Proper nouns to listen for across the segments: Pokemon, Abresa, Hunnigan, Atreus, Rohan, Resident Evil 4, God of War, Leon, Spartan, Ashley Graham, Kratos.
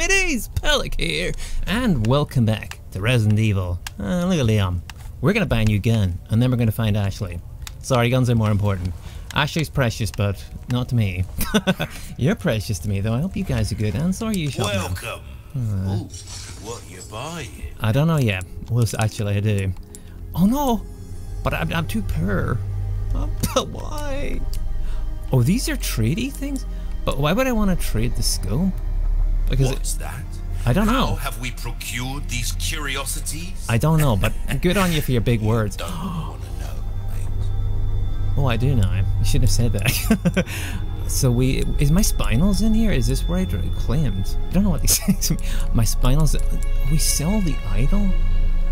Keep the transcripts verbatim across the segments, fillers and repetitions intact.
It is Pelic here, and welcome back to Resident Evil. Uh, look at Leon. We're gonna buy a new gun, and then we're gonna find Ashley. Sorry, guns are more important. Ashley's precious, but not to me. You're precious to me, though. I hope you guys are good, and sorry you shot Welcome. Uh, Ooh, what you buying? I don't know yet. Well, actually, I do. Oh no, but I'm, I'm too poor. Why? Oh, these are treaty things. But why would I want to trade the scope? Because What's it, that? I don't How know. Have we procured these curiosities? I don't know, but good on you for your big words. Don't want to know, mate. Oh, I do know. I shouldn't have said that. So we is my spinals in here? Is this where I claimed? I don't know what these things. My spinals. We sell the idol.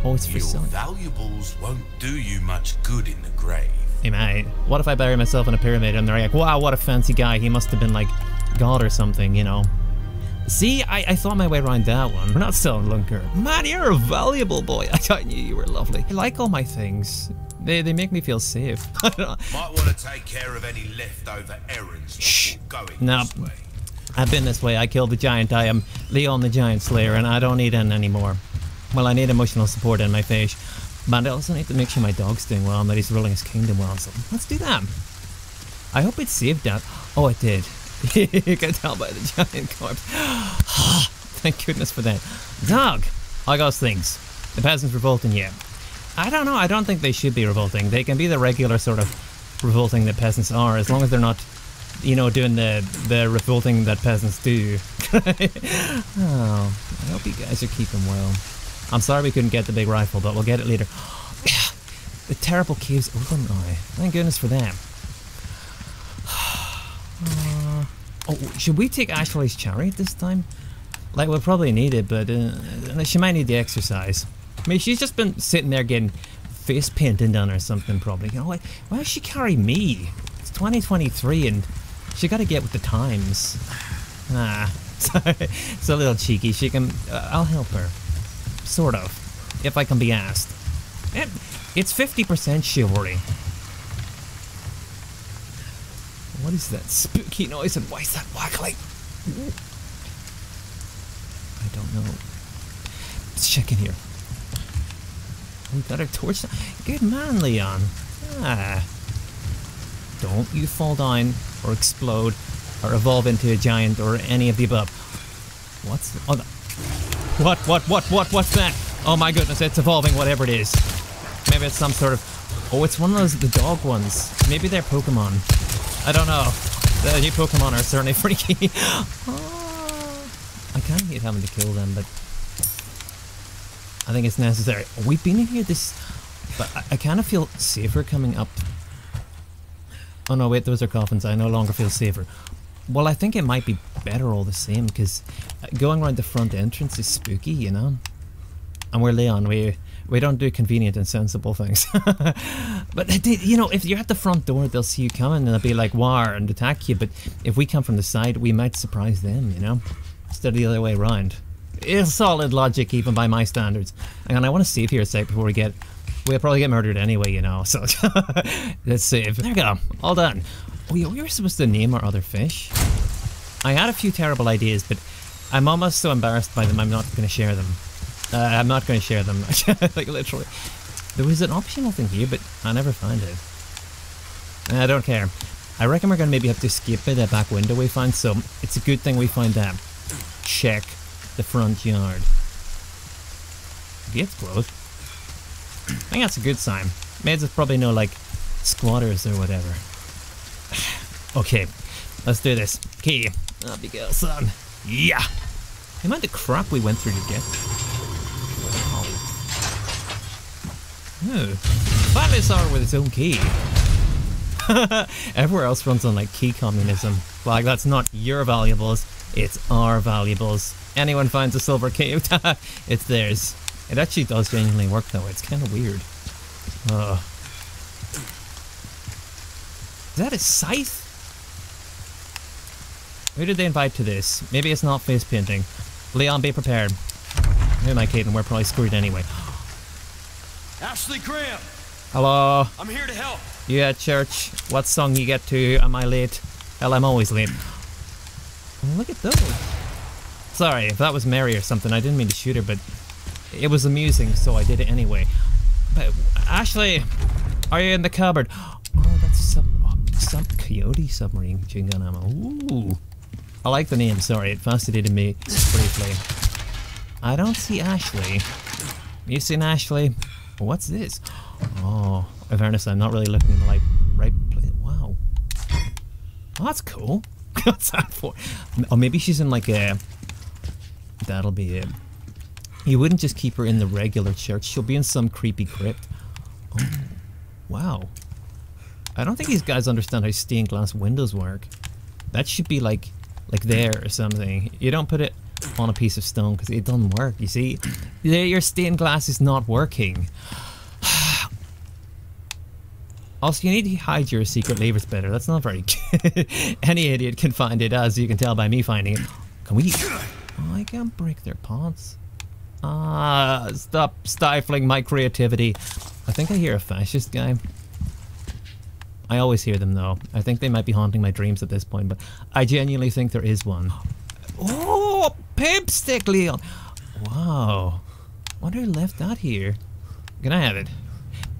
Oh, it's for sale. Your valuables won't do you much good in the grave. Hey mate, what if I bury myself in a pyramid and they're like, wow, what a fancy guy, he must have been like God or something, you know? See, I, I thought my way around that one. We're not selling Lunker. Man, you're a valuable boy. I, I knew you were lovely. I like all my things. They, they make me feel safe. I don't know. Might want to take care of any leftover errands. Shh. Going no. This way. I've been this way. I killed the giant. I am Leon the Giant Slayer and I don't need it anymore. Well, I need emotional support in my face. But I also need to make sure my dog's doing well and that he's ruling his kingdom well, so let's do that. I hope it saved that. Oh, it did. You can tell by the giant corpse. Thank goodness for that. Dog! I got things. The peasants revolting, yeah. I don't know, I don't think they should be revolting. They can be the regular sort of revolting that peasants are, as long as they're not, you know, doing the, the revolting that peasants do. Oh, I hope you guys are keeping well. I'm sorry we couldn't get the big rifle, but we'll get it later. The terrible cave's open now. Thank goodness for that. Uh, oh, should we take Ashley's chariot this time? Like, we'll probably need it, but uh, she might need the exercise. I mean, she's just been sitting there getting face painting done or something, probably. You know, like, why does she carry me? It's twenty twenty-three and she gotta get with the times. Ah, sorry. It's a little cheeky. She can... Uh, I'll help her. Sort of, if I can be asked. It, it's fifty percent chivalry. What is that spooky noise and why is that wackling? I don't know. Let's check in here. We got our torch. Good man, Leon. Ah. Don't you fall down or explode or evolve into a giant or any of the above. What's the... Oh, the What, what, what, what, what's that? Oh my goodness, it's evolving, whatever it is. Maybe it's some sort of... Oh, it's one of those, the dog ones. Maybe they're Pokemon. I don't know. The new Pokemon are certainly freaky. Oh, I kind of hate having to kill them, but... I think it's necessary. We've been in here this... But I, I kind of feel safer coming up. Oh no, wait, those are coffins. I no longer feel safer. Well, I think it might be better all the same, because going around the front entrance is spooky, you know? And we're Leon, we we don't do convenient and sensible things. But, they, you know, if you're at the front door, they'll see you coming, and they'll be like, war, and attack you, but if we come from the side, we might surprise them, you know? Instead of the other way around. It's solid logic, even by my standards. And I want to save here a sec before we get... We'll probably get murdered anyway, you know, so... Let's save. There we go. All done. Oh yeah, we were supposed to name our other fish. I had a few terrible ideas, but I'm almost so embarrassed by them I'm not going to share them. Uh, I'm not going to share them, like literally. There was an optional thing here, but I never found it. I don't care. I reckon we're going to maybe have to escape by that back window we found, so it's a good thing we found that. Check the front yard. The gate's closed. I think that's a good sign. Maids have probably no, like, squatters or whatever. Okay, let's do this. Okay, up you go, son. Yeah! You mind the crap we went through to get? Wow. Oh. Finally saw it with its own key. Everywhere else runs on like key communism. Like, that's not your valuables, it's our valuables. Anyone finds a silver key, it's theirs. It actually does genuinely work though, it's kind of weird. Ugh. Is that a scythe? Who did they invite to this? Maybe it's not face painting. Leon, be prepared. Who am I kidding? We're probably screwed anyway. Ashley Graham. Hello. I'm here to help. You at church? What song you get to? Am I late? Hell, I'm always late. Look at those. Sorry, if that was Mary or something, I didn't mean to shoot her, but it was amusing, so I did it anyway. But Ashley, are you in the cupboard? Oh, that's some, oh, some coyote submarine machine gun ammo. Ooh. I like the name, sorry, it fascinated me briefly. I don't see Ashley. You seen Ashley? What's this? Oh, in fairness, I'm not really looking in the light, right place. Wow. Oh, that's cool. What's that for? Oh, maybe she's in like a... That'll be it. You wouldn't just keep her in the regular church. She'll be in some creepy crypt. Oh, wow. I don't think these guys understand how stained glass windows work. That should be like... like there or something. You don't put it on a piece of stone because it doesn't work, you see? Your stained glass is not working. Also, you need to hide your secret levers better. That's not very good. Any idiot can find it, as you can tell by me finding it. Can we... Oh, I can't break their pots. Ah, stop stifling my creativity. I think I hear a fascist guy. I always hear them, though. I think they might be haunting my dreams at this point, but I genuinely think there is one. Oh, pimp stick, Leon! Wow. I wonder who left that here. Can I have it?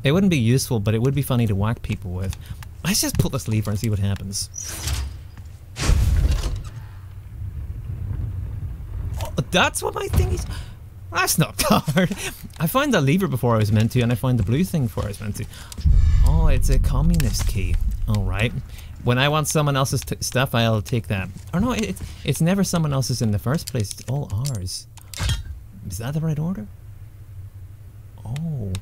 It wouldn't be useful, but it would be funny to whack people with. Let's just pull this lever and see what happens. Oh, that's what my thing is. That's not hard. I found the lever before I was meant to, and I found the blue thing before I was meant to. Oh, it's a communist key. All right. When I want someone else's t stuff, I'll take that. Or no, it, it's never someone else's in the first place. It's all ours. Is that the right order? Oh.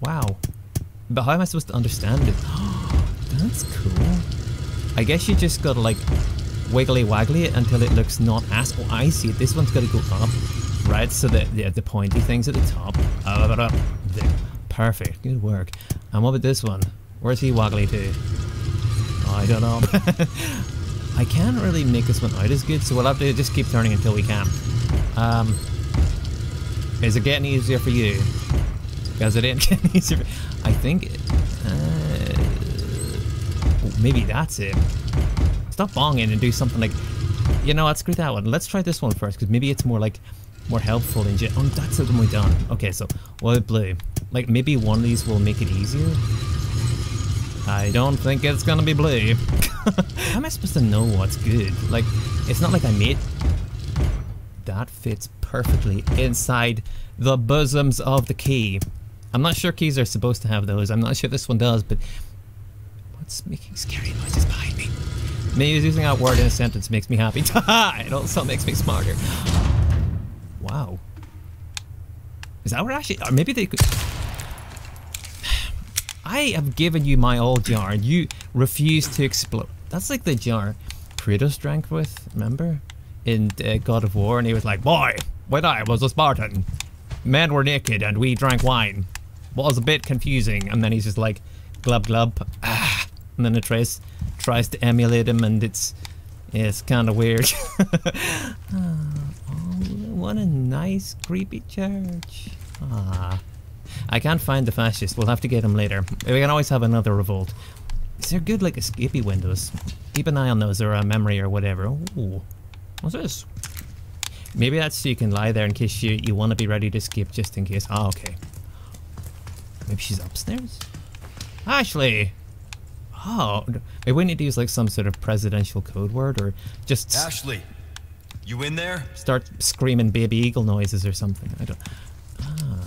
Wow. But how am I supposed to understand it? That's cool. I guess you just gotta like wiggly waggly it until it looks not as... Oh, I see it. This one's gotta go up. Right, so the, yeah, the pointy thing's at the top. Perfect, good work. And what about this one? Where's he woggly to? Oh, I don't know. I can't really make this one out as good, so we'll have to just keep turning until we can. Um, is it getting easier for you? Because it ain't getting easier. I think... It, uh, oh, maybe that's it. Stop bonging and do something like... You know what, screw that one. Let's try this one first, because maybe it's more like... more helpful than j- Oh, that's it when we're done. Okay, so, well, blue. Like, maybe one of these will make it easier? I don't think it's gonna be blue. How am I supposed to know what's good? Like, it's not like I made... That fits perfectly inside the bosoms of the key. I'm not sure keys are supposed to have those. I'm not sure this one does, but... What's making scary noises behind me? Me using that word in a sentence makes me happy. It also makes me smarter. Wow. Is that where Ashley... Or maybe they could... I have given you my old jar and you refuse to explode. That's like the jar Kratos drank with, remember? In uh, God of War, and he was like, boy, when I was a Spartan, men were naked and we drank wine. Was a bit confusing. And then he's just like, glub glub. Ah. And then Atreus tries to emulate him and it's... It's kind of weird. Oh. What a nice, creepy church. Ah, I can't find the fascist. We'll have to get him later. We can always have another revolt. Is there good, like, escapey windows? Keep an eye on those, or a memory, or whatever. Ooh, what's this? Maybe that's so you can lie there in case you, you want to be ready to escape, just in case. Ah, okay. Maybe she's upstairs? Ashley! Oh, maybe we need to use, like, some sort of presidential code word, or just... Ashley! You in there? Start screaming baby eagle noises or something. I don't. Ah.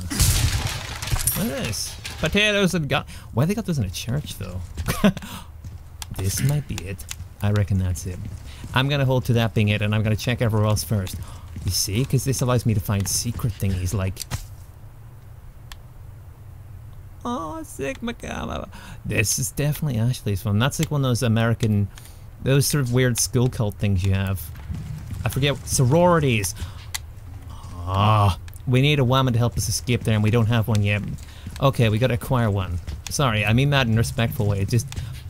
What is this? Potatoes and got. Why they got those in a church though? This might be it. I reckon that's it. I'm gonna hold to that being it, and I'm gonna check everywhere else first. You see, because this allows me to find secret thingies like. Oh, sick macabre. This is definitely Ashley's one. That's like one of those American, those sort of weird school cult things you have. I forget, sororities. Ah, oh, we need a woman to help us escape there and we don't have one yet. Okay, we gotta acquire one. Sorry, I mean that in a respectful way. It just,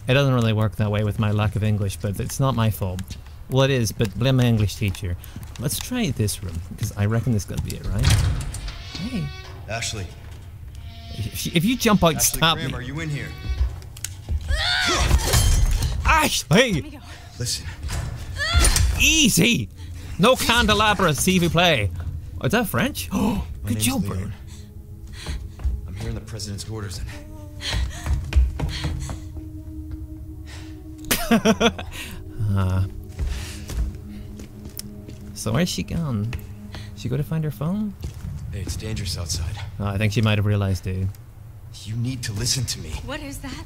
it doesn't really work that way with my lack of English, but it's not my fault. Well, it is, but blame my English teacher. Let's try this room, because I reckon this gotta be it, right? Hey. Ashley. If, if you jump out, Ashley stop Graham, me. Are you in here? Ashley! Listen. Easy! No candelabra, see you play. Oh, is that French? Oh, good job, bro. I'm here in the president's quarters. uh, so where's she gone? She go to find her phone? Hey, it's dangerous outside. Oh, I think she might have realized, dude. You need to listen to me. What is that?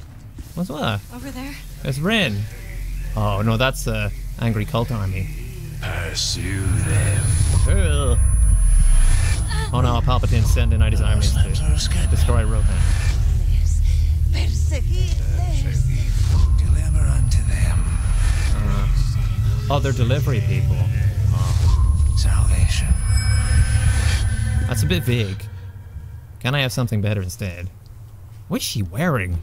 What's what? Over there. It's Rin. Oh no, that's the uh, angry cult army. Pursue them. Ugh. Oh no, Palpatine's sending out his armies to destroy Rohan. Deliver unto them. Uh, oh, they're delivery people. Oh. Salvation. That's a bit vague. Can I have something better instead? What's she wearing?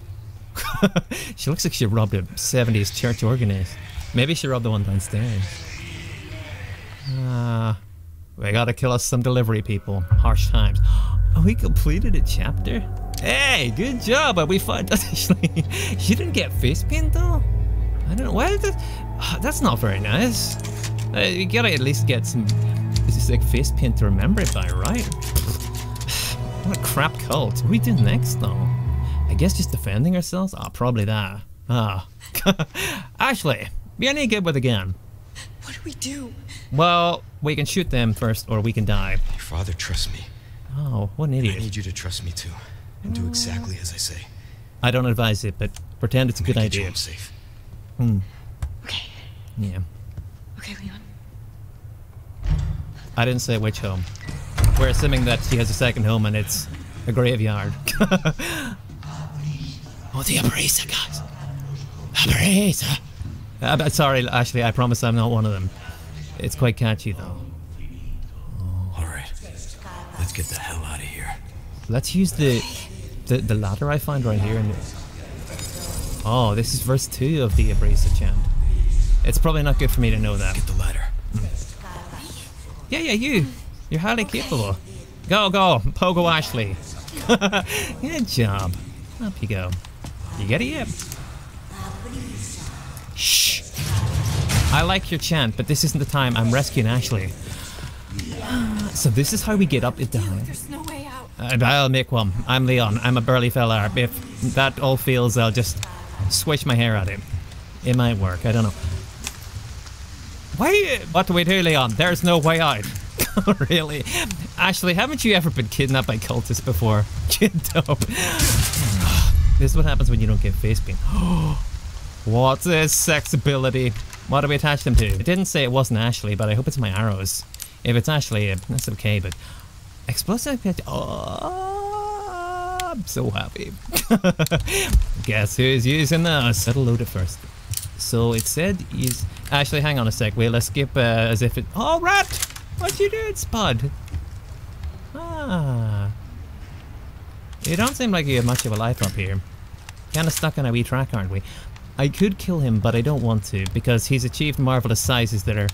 She looks like she robbed a seventies church organist. Maybe she robbed the one downstairs. Ah, uh, we gotta kill us some delivery people. Harsh times. Oh, we completed a chapter? Hey, good job! We fought Ashley. She didn't get face paint though? I don't know. Why did that? Oh, that's not very nice. Uh, you gotta at least get some. This is like face paint to remember it by, right? What a crap cult. What do we do next though? I guess just defending ourselves? Ah, oh, probably that. Ah. Oh. Ashley, be any good with a gun? What do we do? Well, we can shoot them first, or we can die. Your father trusts me. Oh, what an idiot. I need you to trust me too, and do exactly as I say. I don't advise it, but pretend it's a good idea. Make it safe. Hmm. Okay. Yeah. Okay, Leon. I didn't say which home. We're assuming that she has a second home, and it's a graveyard. Oh, the Abresa, guys. Abresa. Uh, sorry, Ashley, I promise I'm not one of them. It's quite catchy, though. Oh. Alright, let's get the hell out of here. Let's use the the, the ladder I find right here. And oh, this is verse two of the Abresa chant. It's probably not good for me to know that. Get the ladder. Mm. Yeah, yeah, you. You're highly okay. capable. Go, go. Pogo Ashley. Good job. Up you go. You get it? Yep. Shh. I like your chant, but this isn't the time. I'm rescuing Ashley. So this is how we get up it down. There's no way out. I'll make one. I'm Leon. I'm a burly fella. If that all fails, I'll just swish my hair at him. It might work. I don't know. Why? What do we do, Leon? There's no way out. Really? Ashley, haven't you ever been kidnapped by cultists before? This is what happens when you don't get face paint. What's this sex ability? What do we attach them to? It didn't say it wasn't Ashley, but I hope it's my arrows. If it's Ashley, that's okay, but... Explosive... Oh, I'm so happy. Guess who's using those? That'll load it first. So it said use... Ashley, hang on a sec. We'll skip uh, as if it... Oh, rat! What you doing, Spud? Ah... You don't seem like you have much of a life up here. Kinda stuck on a wee track, aren't we? I could kill him, but I don't want to, because he's achieved marvelous sizes that are,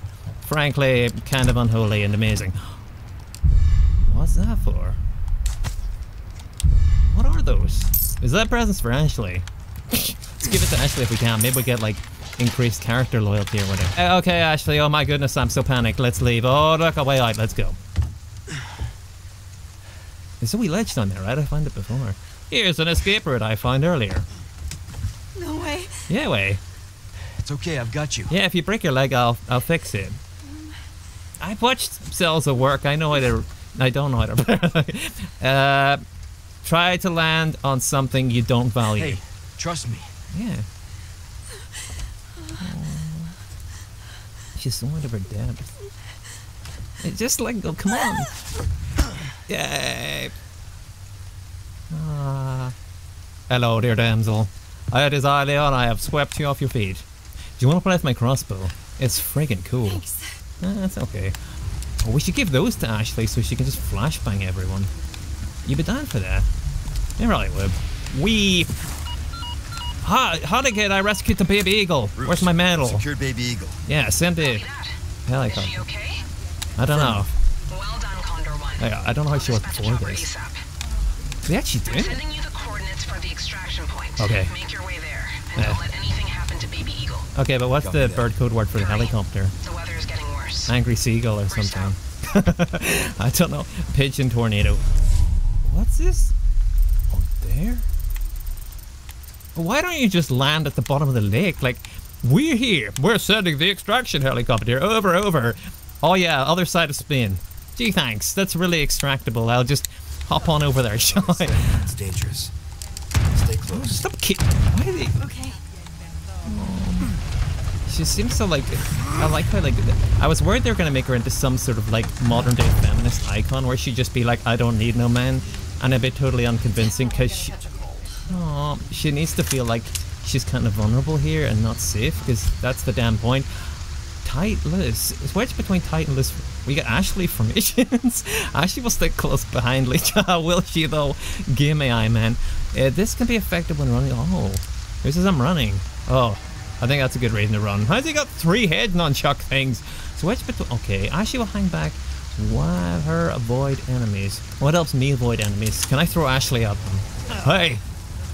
frankly, kind of unholy and amazing. What's that for? What are those? Is that presents for Ashley? Let's give it to Ashley if we can. Maybe we'll get, like, increased character loyalty or whatever. Uh, okay, Ashley, oh my goodness, I'm so panicked. Let's leave. Oh, look, a way out. Let's go. There's a wee ledge down there, right? I found it before. Here's an escape route I found earlier. No way. Yeah, way. It's okay, I've got you. Yeah, if you break your leg, I'll I'll fix it. Um, I've watched cells of work. I know how to. I don't know how to. uh, try to land on something you don't value. Hey, trust me. Yeah. Oh, she's so out of her depth. Hey, just let go. Come on. Yay. Ah. Hello, dear damsel. I desire, Leon, I have swept you off your feet. Do you want to play with my crossbow? It's friggin' cool. Thanks. Ah, that's okay. Oh, we should give those to Ashley so she can just flashbang everyone. You'd be down for that. You really would. Wee! Ha! Honeycake, I rescued the baby eagle! Bruce, where's my medal? Secured baby eagle. Yeah, send it. Helicopter. Is she okay? I don't know. Well done, Condor One. I, I don't know how she was before this. Did they actually do it? Okay. Make your way there, and yeah. Don't let anything happen to baby eagle. Okay, but what's the bird code word for the helicopter? The weather is getting worse. Angry seagull or something. I don't know. Pigeon tornado. What's this? Oh, there? Why don't you just land at the bottom of the lake? Like, we're here. We're sending the extraction helicopter over, over. Oh, yeah, other side of Spain. Gee, thanks. That's really extractable. I'll just hop on over there, shall I? It's dangerous. Stay close. Oh, stop kicking. Why are they... Okay. She seems to like, I like how like, I was worried they were going to make her into some sort of like modern day feminist icon where she'd just be like, I don't need no man. And it'd be totally unconvincing because she, aw, she needs to feel like she's kind of vulnerable here and not safe, because that's the damn point. Tight Liz. It's wedged between tight and Liz. We got Ashley formations. Ashley will stick close behind Lee. Will she though? Game A I, man. Uh, this can be effective when running. Oh, this is I'm running. Oh. I think that's a good reason to run. How's he got three head nunchuck things? So which between... Okay, Ashley will hang back. Why her avoid enemies? What helps me avoid enemies? Can I throw Ashley at them? Hey!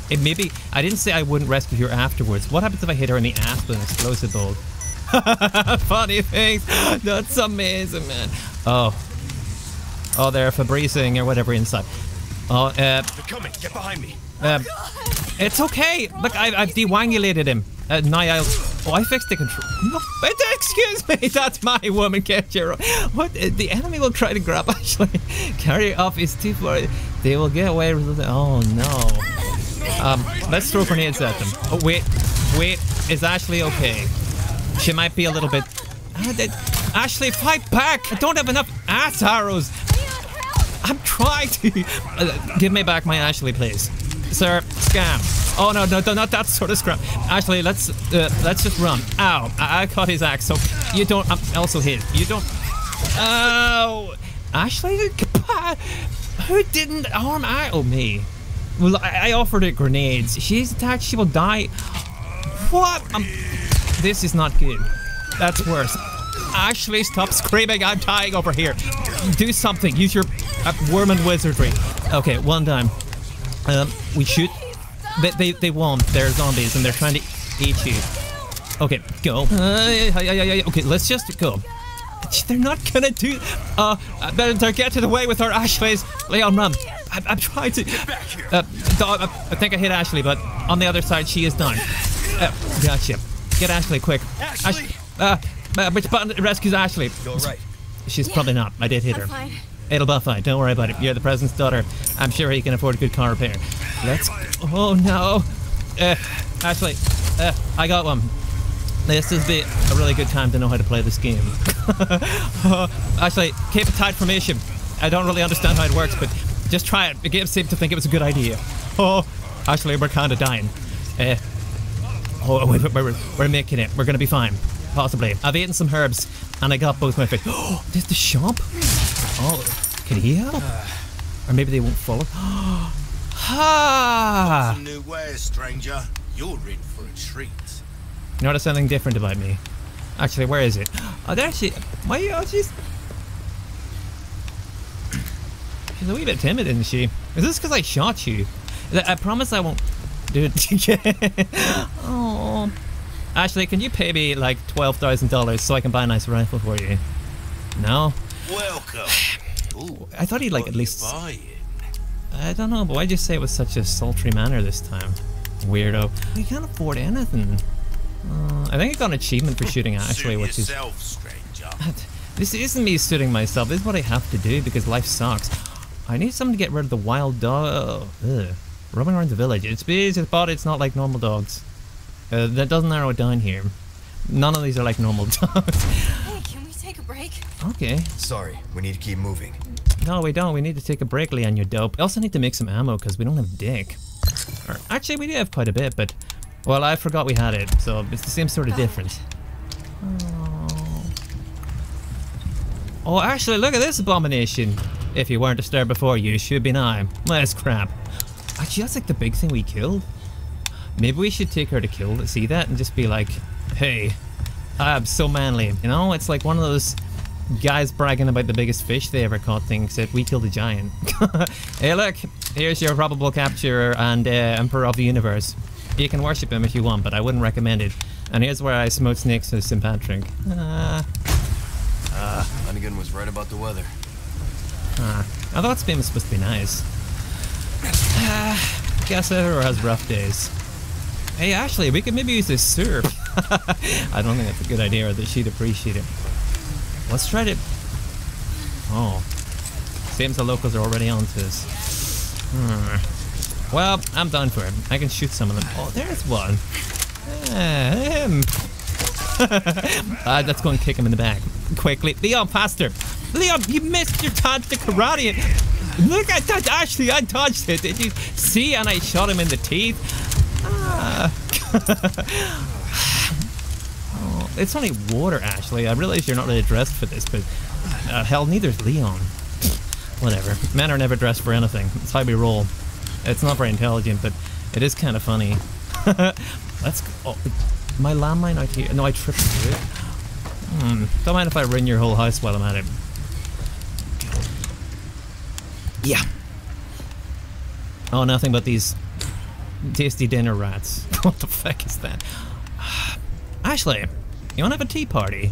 It maybe... I didn't say I wouldn't rescue her afterwards. What happens if I hit her in the ass with an explosive bolt? Funny things! That's amazing, man. Oh. Oh, they're Febrezing or whatever inside. Oh, uh... They're coming! Get behind me! Uh, it's okay! Look, I, I've dewangulated him. Uh, now I'll... Oh, I fixed the control... No, excuse me, that's my woman capture. What? The enemy will try to grab Ashley. Carry off his teeth. They will get away with it. Oh, no. Um, let's throw grenades at them. Oh, wait. Wait. Is Ashley okay? She might be a little bit... Ah, that... Ashley, fight back! I don't have enough ass arrows. I'm trying to... Uh, give me back my Ashley, please. Sir, scam. Oh no, no, no, not that sort of scam. Actually, let's uh, let's just run. Ow! I, I caught his axe, so you don't. I'm also hit. You don't. Oh, Ashley, who didn't harm I? Oh me. Well, I, I offered her grenades. She's attacked. She will die. What? I'm, this is not good. That's worse. Ashley, stop screaming. I'm dying over here. Do something. Use your uh, worm and wizardry. Okay, one time. Um, we shoot. They, they, they won't. They're zombies and they're trying to eat you. Okay, go. Okay, let's just go. They're not gonna do... Uh, I better get to the way with our Ashley's. Leon, run. I, I'm trying to... Uh, I think I hit Ashley, but on the other side, she is done. Uh, gotcha. Get Ashley, quick. Ashley! Uh, which button rescues Ashley? Go right. She's probably not. I did hit her. It'll be fine. Don't worry about it. You're the president's daughter. I'm sure he can afford a good car repair. Let's... Oh, no. Uh, Ashley, uh, I got one. This is be a really good time to know how to play this game. uh, Ashley, keep a tight formation. I don't really understand how it works, but just try it. The game seemed to think it was a good idea. Oh, Ashley, we're kind of dying. Uh, oh, we're, we're, we're making it. We're going to be fine. Possibly. I've eaten some herbs, and I got both my feet. Oh, there's the shop? Oh, can he help? Or maybe they won't follow. Ha! Some new wares, stranger. You're in for a treat. Notice something different about me. Actually, where is it? Oh, there she... Why are you... She's... She's a wee bit timid, isn't she? Is this because I shot you? I promise I won't do it again. Oh. Ashley, can you pay me like twelve thousand dollars so I can buy a nice rifle for you? No? Welcome. Ooh, I thought he'd like at least... I don't know, but why'd you say it with such a sultry manner this time? Weirdo. We can't afford anything. Uh, I think I got an achievement for shooting Ashley, which is... This isn't me shooting myself, this is what I have to do because life sucks. I need someone to get rid of the wild dog... Ugh. Roaming around the village. It's busy, it's body, it's not like normal dogs. Uh, that doesn't narrow it down here. None of these are like normal dogs. Hey, can we take a break? Okay. Sorry, we need to keep moving. No, we don't. We need to take a break, Leon, you dope. I also need to make some ammo because we don't have dick. Or, actually, we do have quite a bit, but... Well, I forgot we had it, so it's the same sort of difference. Oh. Oh, actually, look at this abomination. If you weren't disturbed before, you should be now. That's crap. Actually, that's like the big thing we killed. Maybe we should take her to kill to see that and just be like, hey, I'm so manly. You know, it's like one of those guys bragging about the biggest fish they ever caught thing, except we killed a giant. Hey, look, here's your probable capturer and uh, emperor of the universe. You can worship him if you want, but I wouldn't recommend it. And here's where I smote snakes with Saint Patrick. Uh, Ah, Hunnigan was right about the weather. Huh. I thought this game was supposed to be nice. Ah, guess everyone has rough days. Hey Ashley, we could maybe use this syrup. I don't think that's a good idea or that she'd appreciate it. Let's try to... Oh. Seems the locals are already on to us. Hmm. Well, I'm done for him. I can shoot some of them. Oh, there's one. Ah, him. uh, let's go and kick him in the back. Quickly. Leon, faster. Leon, you missed your dodge to karate. Look, I dodged Ashley. I dodged it. Did you see? And I shot him in the teeth. Ah. Oh, it's only water, Ashley. I realize you're not really dressed for this, but uh, hell, neither's Leon. Whatever. Men are never dressed for anything. It's how we roll. It's not very intelligent, but it is kind of funny. Let's go. Oh, my landmine out here. No, I tripped through it. Hmm. Don't mind if I ruin your whole house while I'm at it. Yeah. Oh, nothing but these tasty dinner rats. What the fuck is that? Ashley, you want to have a tea party?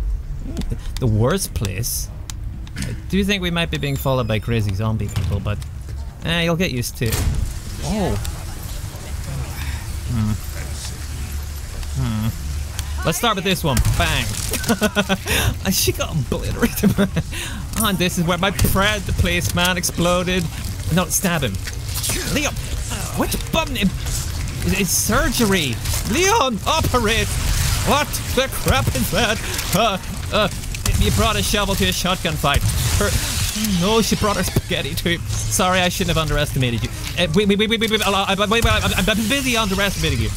The worst place. I do think we might be being followed by crazy zombie people, but eh, you'll get used to it. Oh. Hmm. Hmm. Let's start with this one. Bang. She got obliterated. Oh, and this is where my bread placement exploded. No, stab him. Leon, what bum? It's surgery. Leon, operate. What the crap is that? Uh, uh. You brought a shovel to a shotgun fight. Her, no, she brought her spaghetti too. Sorry, I shouldn't have underestimated you. Uh, wait, wait, wait, wait, wait, wait, I'm, I'm, I'm busy underestimating you.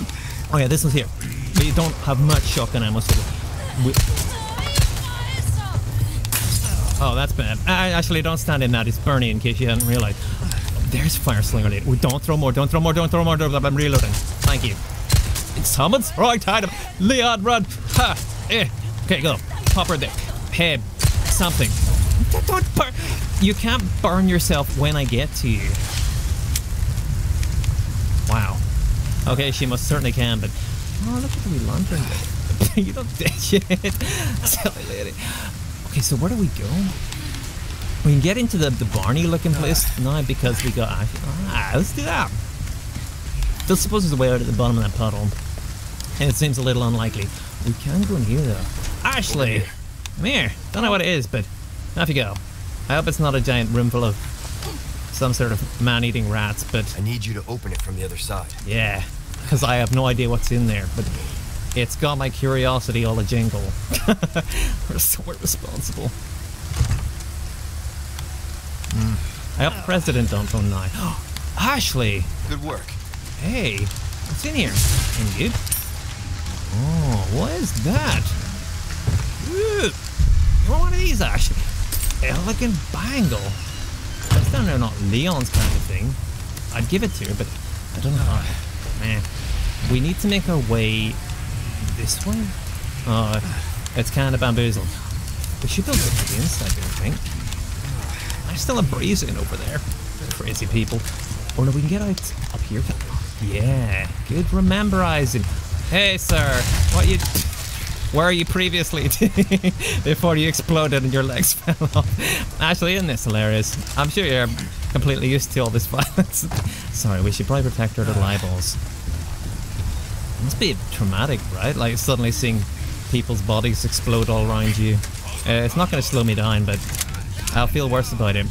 Oh yeah, this one's here. We don't have much shotgun ammo. Oh, that's bad. I actually, don't stand in that. It's Bernie, in case you hadn't realized. Oh, there's fire slinger. Oh, don't throw more. Don't throw more. Don't throw more. I'm reloading. Thank you. Someone's throwing item. Leon, run. Ha. Eh. Okay, go. Pop her there. Head, something. Don't burn. You can't burn yourself when I get to you. Wow. Okay, she most certainly can, but oh, look at the wee lantern. You don't do shit. Silly lady. Okay, so where do we go? We can get into the, the Barney looking place now because we got. Ah, let's do that. This suppose there's a way out at the bottom of that puddle. And it seems a little unlikely. We can go in here though. Ashley! Come here. Don't know what it is, but off you go. I hope it's not a giant room full of some sort of man-eating rats, but... I need you to open it from the other side. Yeah, because I have no idea what's in there, but it's got my curiosity all a jingle. We're so irresponsible. Mm. I hope the president don't come now. Ashley! Good work. Hey, what's in here? Indeed. Oh, what is that? Ooh, you want one of these, Ash? Elegant bangle. That's down there, not Leon's kind of thing. I'd give it to her, but I don't know how. Man, we need to make our way this way. Oh, it's kind of bamboozled. We should build it to the inside, I think. I still have breeze in over there. Crazy people. Or no, we can get out up here. Yeah, good rememberizing. Hey, sir, what you? Where are you previously? Before you exploded and your legs fell off. Ashley, isn't this hilarious? I'm sure you're completely used to all this violence. Sorry, we should probably protect our little eyeballs. It must be traumatic, right? Like suddenly seeing people's bodies explode all around you. Uh, it's not going to slow me down, but I'll feel worse about it.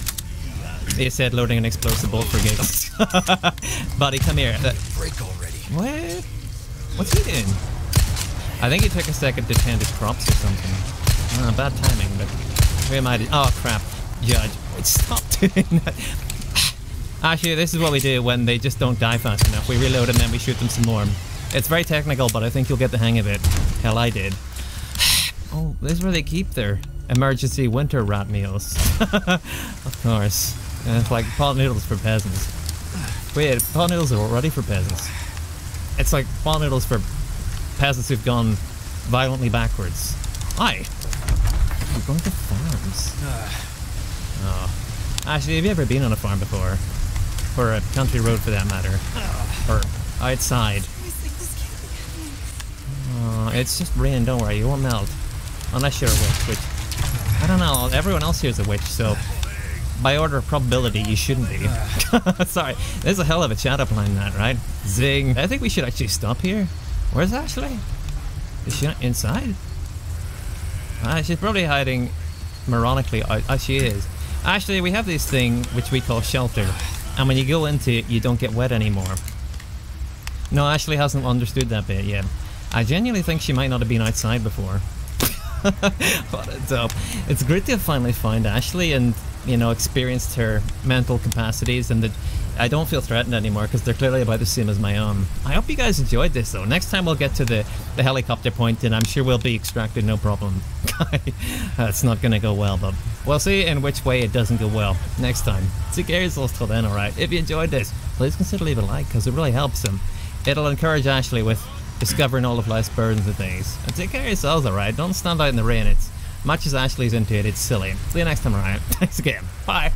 They said loading an explosive bolt for giggles. Buddy, come here. Break already. What? What's he doing? I think he took a second to tend his crops or something. Oh, bad timing, but we might. Oh crap, Judge! Stop doing that. Actually, this is what we do when they just don't die fast enough. We reload and then we shoot them some more. It's very technical, but I think you'll get the hang of it. Hell, I did. Oh, this is where they keep their emergency winter rat meals. Of course, and it's like pot noodles for peasants. Wait, pot noodles are already for peasants. It's like pot noodles for peasants who've gone violently backwards. Hi! We're going to farms. Oh. Ashley, have you ever been on a farm before? Or a country road for that matter? Or outside? Oh, it's just rain, don't worry, you won't melt. Unless you're a witch, which I don't know, everyone else here is a witch, so by order of probability, you shouldn't be. Sorry, there's a hell of a shadow behind that, right? Zing. I think we should actually stop here. Where's Ashley? Is she not inside? Ah, she's probably hiding moronically out. Ah, she is. Ashley, we have this thing which we call shelter, and when you go into it, you don't get wet anymore. No, Ashley hasn't understood that bit yet. I genuinely think she might not have been outside before. What a dope. It's great to finally find Ashley and, you know, experienced her mental capacities, and that I don't feel threatened anymore because they're clearly about the same as my own. I hope you guys enjoyed this though. Next time we'll get to the, the helicopter point and I'm sure we'll be extracted no problem. That's not gonna go well, but we'll see in which way it doesn't go well next time. Take care of yourselves till then, alright? If you enjoyed this, please consider leaving a like because it really helps them. It'll encourage Ashley with discovering all of life's burdens and things. And take care of yourselves, alright? Don't stand out in the rain. It's much as Ashley's into it, it's silly. See you next time, alright? Thanks again. Bye!